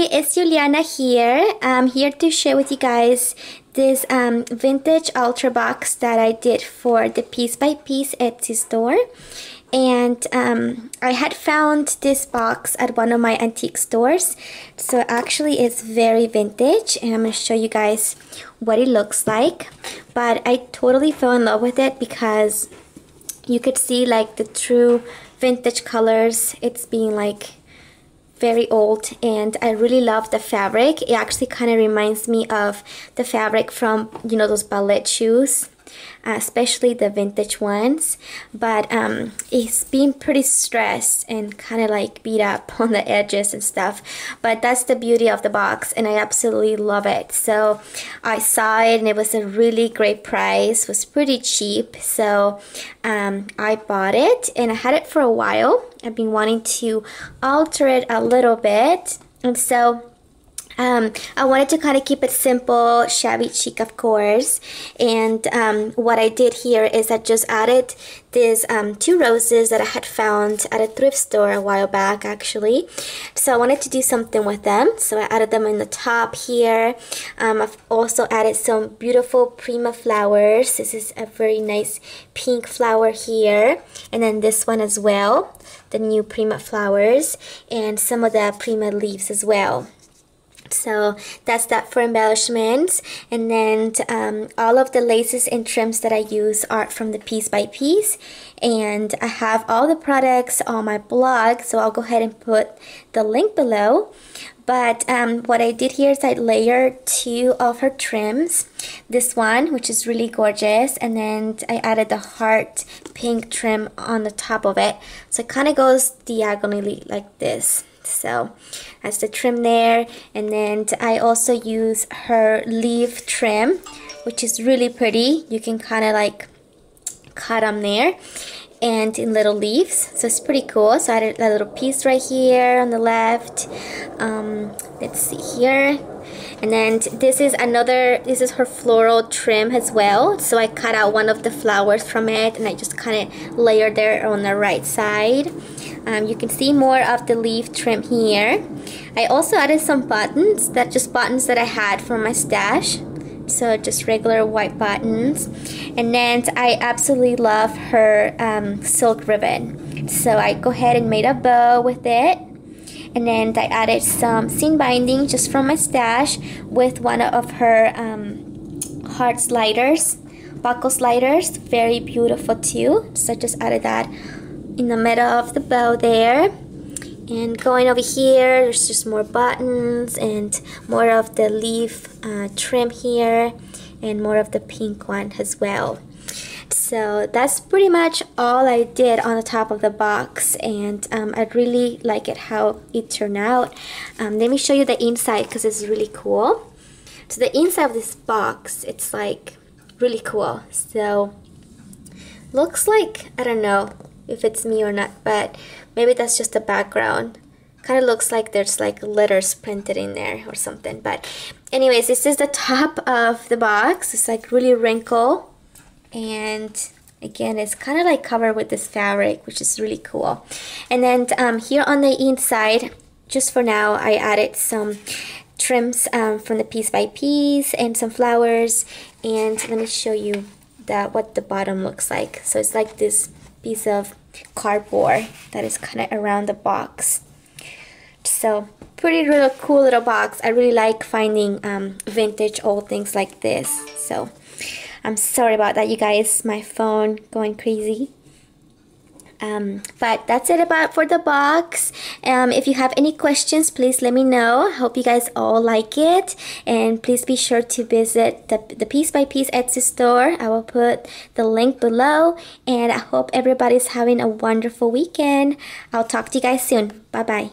Hey, it's Juliana here. I'm here to share with you guys this vintage ultra box that I did for the Piece by Piece Etsy store. And I had found this box at one of my antique stores. So actually it's very vintage, and I'm going to show you guys what it looks like. But I totally fell in love with it because you could see like the true vintage colors. It's being like very old, and I really love the fabric. It actually kind of reminds me of the fabric from, you know, those ballet shoes, especially the vintage ones. But it's been pretty stressed and kind of like beat up on the edges and stuff, but that's the beauty of the box, and I absolutely love it. So I saw it, and it was a really great price. It was pretty cheap, so I bought it, and I had it for a while. I've been wanting to alter it a little bit, and so I wanted to kind of keep it simple, shabby chic, of course. And what I did here is I just added these two roses that I had found at a thrift store a while back, actually. So I wanted to do something with them, so I added them in the top here. I've also added some beautiful Prima flowers. This is a very nice pink flower here, and then this one as well, the new Prima flowers, and some of the Prima leaves as well. So that's that for embellishments. And then all of the laces and trims that I use are from the Piece by Piece, and I have all the products on my blog, so I'll go ahead and put the link below. But what I did here is I layered two of her trims. This one, which is really gorgeous, and then I added the heart pink trim on the top of it, so it kind of goes diagonally like this. So that's the trim there. And then I also use her leaf trim, which is really pretty. You can kind of like cut them there and in little leaves, so it's pretty cool. So I added a little piece right here on the left. Let's see here. And then this is her floral trim as well. So I cut out one of the flowers from it, and I just kind of layered there on the right side. You can see more of the leaf trim here. I also added some buttons, just buttons that I had from my stash. So just regular white buttons. And then I absolutely love her silk ribbon. So I go ahead and made a bow with it. And then I added some seam binding just from my stash with one of her heart sliders, buckle sliders. Very beautiful too. So I just added that in the middle of the bow there. And going over here, there's just more buttons and more of the leaf trim here, and more of the pink one as well. So that's pretty much all I did on the top of the box, and I really like it how it turned out. Let me show you the inside because it's really cool. So the inside of this box, it's like really cool. So looks like, I don't know if it's me or not, but maybe that's just the background. Kind of looks like there's like letters printed in there or something. But anyways, this is the top of the box. It's like really wrinkled, and again, it's kind of like covered with this fabric, which is really cool. And then here on the inside, just for now, I added some trims from the Piece by Piece and some flowers. And let me show you what the bottom looks like. So it's like this piece of cardboard that is kind of around the box. So pretty really cool little box. I really like finding vintage old things like this. So I'm sorry about that, you guys, my phone going crazy. But that's it for the box. If you have any questions, please let me know. I hope you guys all like it, and please be sure to visit the Piece by Piece Etsy store. I will put the link below, and I hope everybody's having a wonderful weekend. I'll talk to you guys soon. Bye bye.